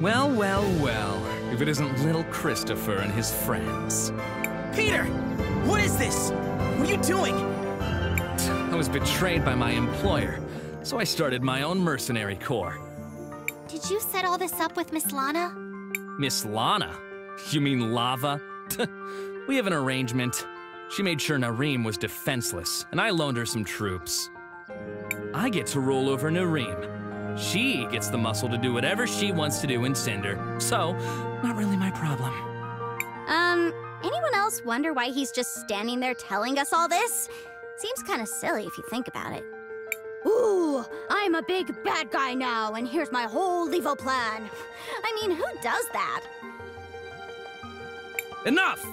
Well, well, well. If it isn't little Christopher and his friends. Peter! What is this? What are you doing? I was betrayed by my employer, so I started my own mercenary corps. Did you set all this up with Miss Lana? Miss Lana? You mean Lava? We have an arrangement. She made sure Nareem was defenseless, and I loaned her some troops. I get to rule over Nareem. She gets the muscle to do whatever she wants to do in Cinder, so not really my problem. Anyone else wonder why he's just standing there telling us all this? Seems kind of silly if you think about it. Ooh, I'm a big bad guy now, and here's my whole evil plan. I mean, who does that? Enough!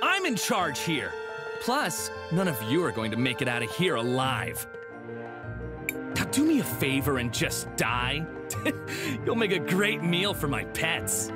I'm in charge here. Plus, none of you are going to make it out of here alive. Now do me a favor and just die. You'll make a great meal for my pets.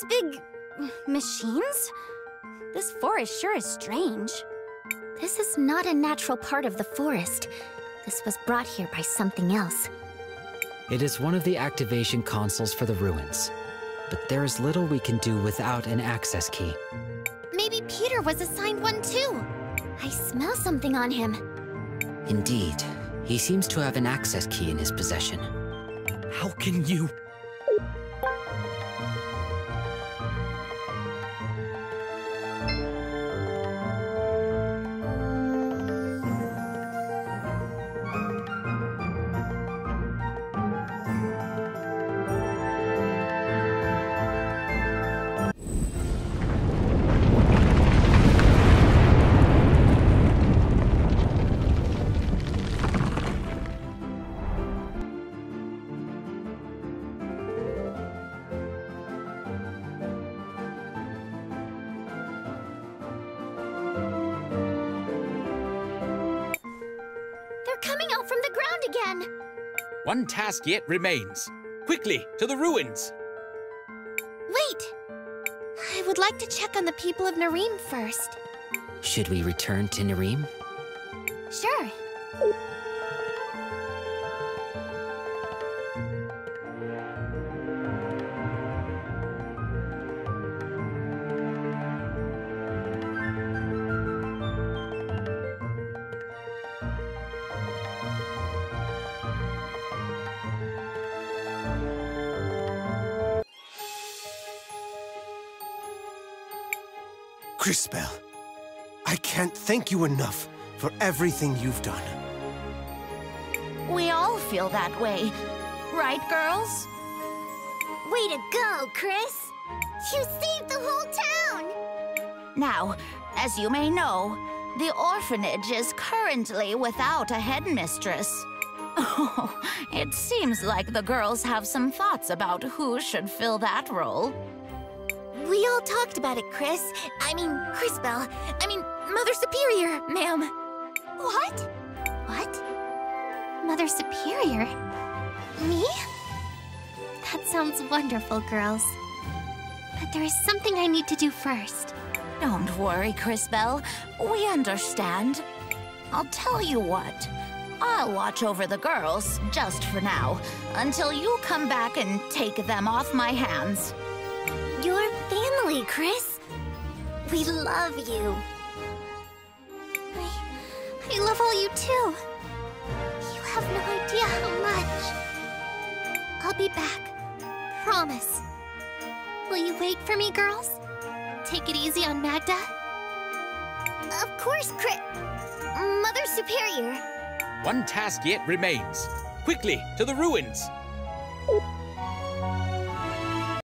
those big... machines? This forest sure is strange. This is not a natural part of the forest. This was brought here by something else. It is one of the activation consoles for the ruins. But there is little we can do without an access key. Maybe Peter was assigned one too. I smell something on him. Indeed. He seems to have an access key in his possession. How can you... One task yet remains. Quickly, to the ruins! Wait! I would like to check on the people of Nareem first. Should we return to Nareem? Sure. Crisbell, I can't thank you enough for everything you've done. We all feel that way, right, girls? Way to go, Chris! You saved the whole town! Now, as you may know, the orphanage is currently without a headmistress. Oh, it seems like the girls have some thoughts about who should fill that role. We all talked about it, Chris. I mean, Crisbell. I mean, Mother Superior, ma'am. What? What? Mother Superior? Me? That sounds wonderful, girls. But there is something I need to do first. Don't worry, Crisbell. We understand. I'll tell you what. I'll watch over the girls, just for now, until you come back and take them off my hands. Your family, Chris. We love you. I love all you too. You have no idea how much. I'll be back. Promise. Will you wait for me, girls? Take it easy on Magda. Of course, Chris. Mother Superior. One task yet remains. Quickly, to the ruins.